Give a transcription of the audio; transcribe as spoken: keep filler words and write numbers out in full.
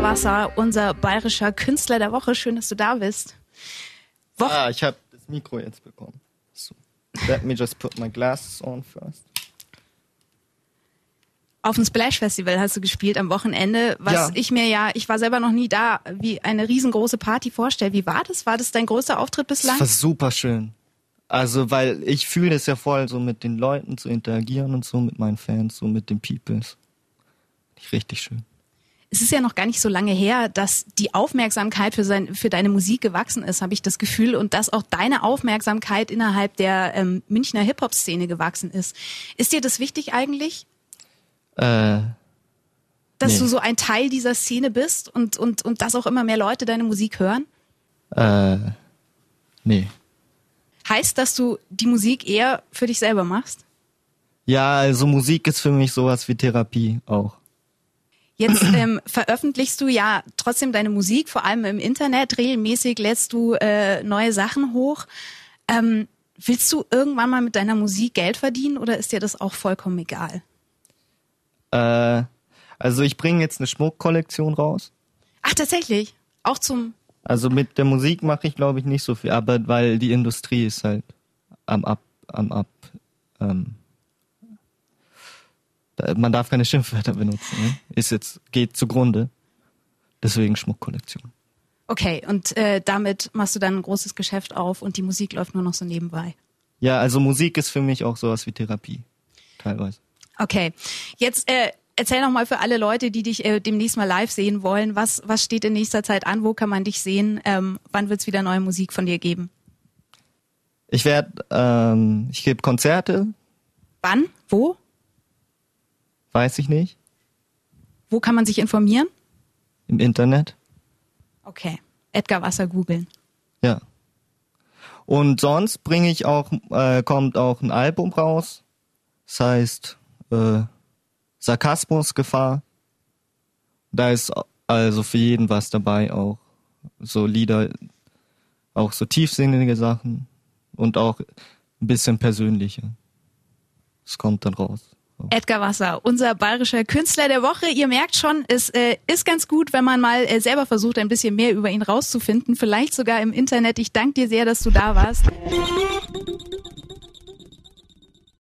Edgar Wasser, unser bayerischer Künstler der Woche. Schön, dass du da bist. Wo- ah, ich habe das Mikro jetzt bekommen. So. Let me just put my glasses on first. Auf dem Splash-Festival hast du gespielt am Wochenende, was ja. ich mir ja, ich war selber noch nie da, wie eine riesengroße Party vorstelle. Wie war das? War das dein größter Auftritt bislang? Das war super schön. Also, weil ich fühle es ja voll, so mit den Leuten zu interagieren und so mit meinen Fans, so mit den Peoples. Richtig schön. Es ist ja noch gar nicht so lange her, dass die Aufmerksamkeit für, sein, für deine Musik gewachsen ist, habe ich das Gefühl. Und dass auch deine Aufmerksamkeit innerhalb der ähm, Münchner Hip-Hop-Szene gewachsen ist. Ist dir das wichtig eigentlich? Äh, dass nee. du so ein Teil dieser Szene bist und, und, und dass auch immer mehr Leute deine Musik hören? Äh, nee. Heißt, dass du die Musik eher für dich selber machst? Ja, also Musik ist für mich sowas wie Therapie auch. Jetzt ähm, veröffentlichst du ja trotzdem deine Musik, vor allem im Internet. Regelmäßig lädst du äh, neue Sachen hoch. Ähm, willst du irgendwann mal mit deiner Musik Geld verdienen oder ist dir das auch vollkommen egal? Äh, also ich bringe jetzt eine Schmuckkollektion raus. Ach, tatsächlich? Auch zum... Also mit der Musik mache ich, glaube ich, nicht so viel, aber weil die Industrie ist halt am Ab... am Ab ähm Man darf keine Schimpfwörter benutzen. Ne? Ist jetzt, geht zugrunde. Deswegen Schmuckkollektion. Okay, und äh, damit machst du dann ein großes Geschäft auf und die Musik läuft nur noch so nebenbei. Ja, also Musik ist für mich auch sowas wie Therapie. Teilweise. Okay, jetzt äh, erzähl nochmal für alle Leute, die dich äh, demnächst mal live sehen wollen. Was, was steht in nächster Zeit an? Wo kann man dich sehen? Ähm, wann wird es wieder neue Musik von dir geben? Ich werde, ähm, ich gebe Konzerte. Wann? Wo? Weiß ich nicht. Wo kann man sich informieren? Im Internet. Okay. Edgar Wasser googeln. Ja. Und sonst bringe ich auch, äh, kommt auch ein Album raus. Das heißt, äh, Sarkasmusgefahr. Da ist also für jeden was dabei, auch so Lieder, auch so tiefsinnige Sachen und auch ein bisschen persönliche. Es kommt dann raus. Edgar Wasser, unser bayerischer Künstler der Woche. Ihr merkt schon, es äh, ist ganz gut, wenn man mal äh, selber versucht, ein bisschen mehr über ihn rauszufinden. Vielleicht sogar im Internet. Ich danke dir sehr, dass du da warst.